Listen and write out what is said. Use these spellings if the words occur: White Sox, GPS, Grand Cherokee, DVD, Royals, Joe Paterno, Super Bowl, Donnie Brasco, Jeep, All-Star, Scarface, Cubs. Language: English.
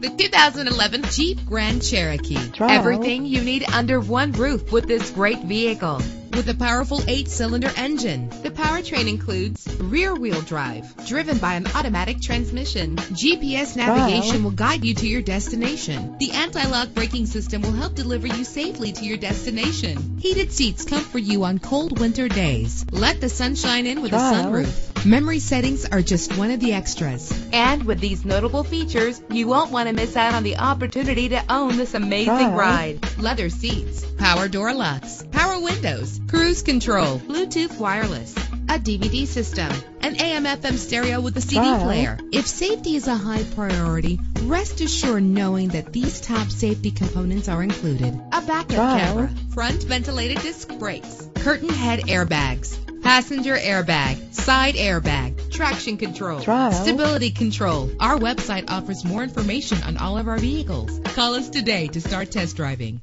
the 2011 Jeep Grand Cherokee. Everything you need under one roof with this great vehicle. With a powerful 8-cylinder engine, the powertrain includes rear-wheel drive, driven by an automatic transmission. GPS navigation will guide you to your destination. The anti-lock braking system will help deliver you safely to your destination. Heated seats comfort you on cold winter days. Let the sunshine in with a sunroof. Memory settings are just one of the extras. And with these notable features, you won't want to miss out on the opportunity to own this amazing ride. Leather seats, power door locks, power windows, cruise control, Bluetooth wireless, a DVD system, an AM/FM stereo with a CD player. If safety is a high priority, rest assured knowing that these top safety components are included. A backup camera, front ventilated disc brakes, curtain head airbags, passenger airbag, side airbag, traction control, stability control. Our website offers more information on all of our vehicles. Call us today to start test driving.